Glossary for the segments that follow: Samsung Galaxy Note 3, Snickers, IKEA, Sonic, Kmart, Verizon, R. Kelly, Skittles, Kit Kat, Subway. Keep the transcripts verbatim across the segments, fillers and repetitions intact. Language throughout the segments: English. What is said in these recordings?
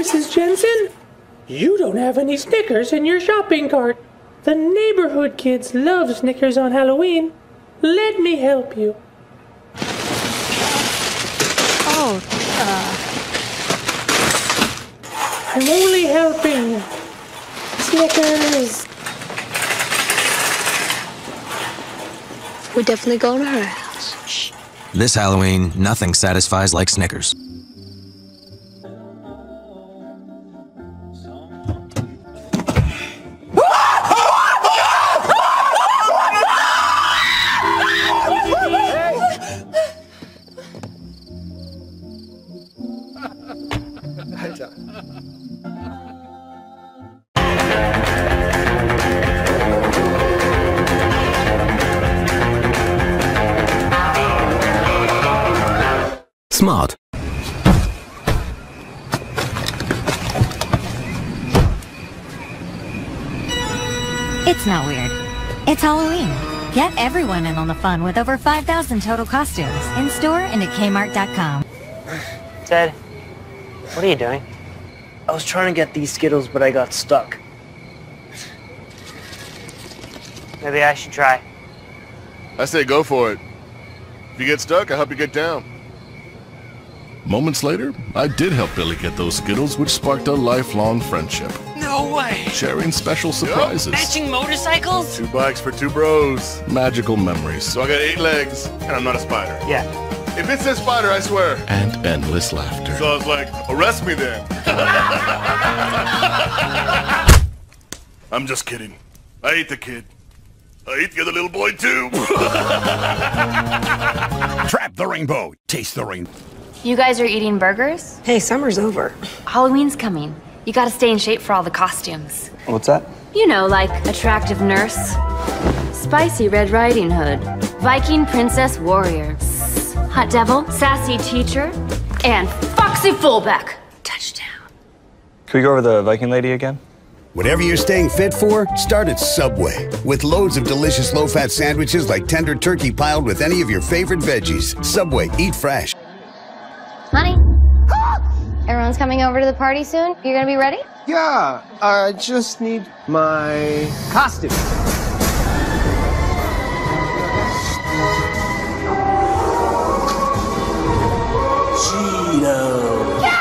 Missus Jensen, you don't have any Snickers in your shopping cart. The neighborhood kids love Snickers on Halloween. Let me help you. Oh, uh... I'm only helping. Snickers. We're definitely going to her house. Shh. This Halloween, nothing satisfies like Snickers. Smart. It's not weird. It's Halloween. Get everyone in on the fun with over five thousand total costumes in store and at Kmart dot com. Ted, what are you doing? I was trying to get these Skittles, but I got stuck. Maybe I should try. I say go for it. If you get stuck, I'll help you get down. Moments later, I did help Billy get those Skittles, which sparked a lifelong friendship. No way! Sharing special surprises. Yep. Matching motorcycles? Two bikes for two bros. Magical memories. So I got eight legs, and I'm not a spider. Yeah. If it's a spider, I swear. And endless laughter. So I was like, arrest me then. I'm just kidding. I ate the kid. I ate the other little boy, too. Trap the rainbow. Taste the rainbow. You guys are eating burgers? Hey, summer's over. Halloween's coming. You gotta stay in shape for all the costumes. What's that? You know, like attractive nurse, spicy Red Riding Hood, Viking princess warrior, hot devil, sassy teacher, and foxy fullback. Touchdown. Can we go over the Viking lady again? Whatever you're staying fit for, start at Subway. With loads of delicious low-fat sandwiches like tender turkey piled with any of your favorite veggies. Subway, eat fresh. Honey, everyone's coming over to the party soon. You're gonna be ready? Yeah, I just need my costume. Cheeto. Yeah!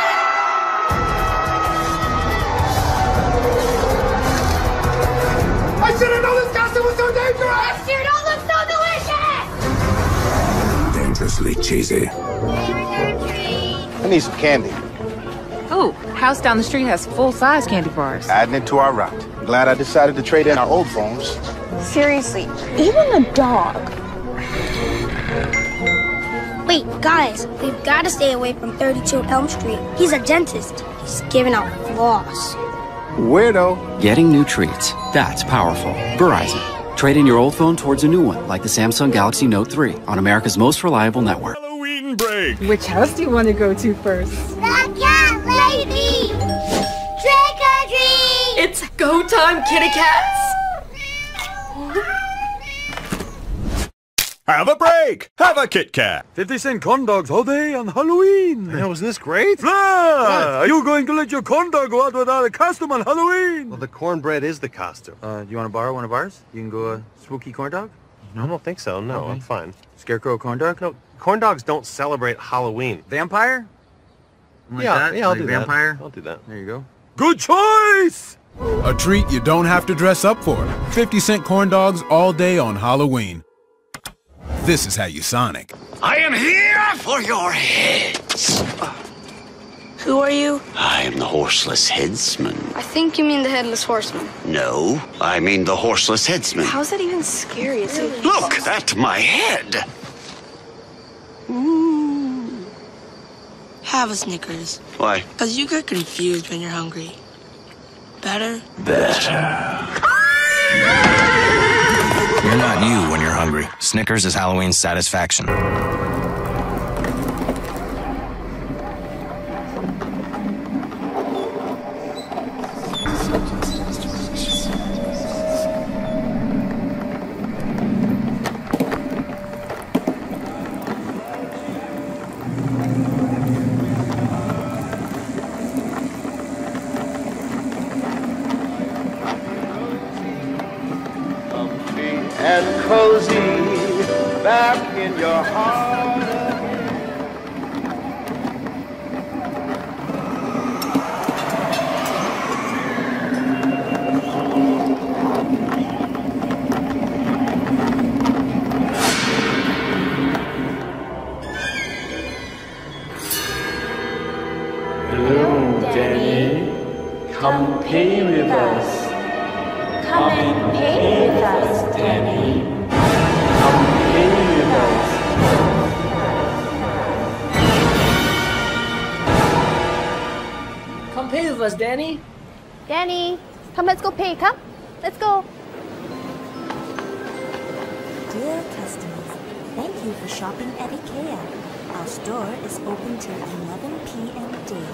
I should have known this costume was so dangerous! It sure don't look so delicious! Dangerously cheesy. I need some candy. Oh, house down the street has full-size candy bars. Adding it to our route. Glad I decided to trade in our old phones. Seriously, even a dog. Wait, guys, we've got to stay away from thirty-two Elm Street. He's a dentist. He's giving out floss. Weirdo. Getting new treats. That's powerful. Verizon. Trade in your old phone towards a new one, like the Samsung Galaxy Note three on America's most reliable network. Break. Which house do you want to go to first? The cat lady! Trick or treat! It's go time, kitty cats! Have a break! Have a Kit Kat! fifty cent corn dogs all day on Halloween! Yeah, was this great? Fla! Are you going to let your corn dog go out without a costume on Halloween? Well, the cornbread is the costume. Uh, you want to borrow one of ours? You can go uh, spooky corn dog? No, I don't think so. No, okay. I'm fine. Scarecrow corn dog? No, corn dogs don't celebrate Halloween. Vampire? Like yeah, that? yeah, I'll like do vampire? that. I'll do that. There you go. Good choice! A treat you don't have to dress up for. fifty cent corn dogs all day on Halloween. This is how you Sonic. I am here for your heads. Who are you? I am the horseless headsman. I think you mean the headless horseman. No, I mean the horseless headsman. How's that even scary? It's really? Look, that's my head. Ooh. Have a Snickers. Why? Because you get confused when you're hungry. Better? Better. You're not you when you're hungry. Snickers is Halloween's satisfaction. back in your heart again. Blue Denny, come play with us. Come and play with us, Denny. Come play with us. Come play with us, Denny. Denny, come, let's go play. Come, let's go. Dear customers, thank you for shopping at IKEA. Our store is open till eleven p m daily.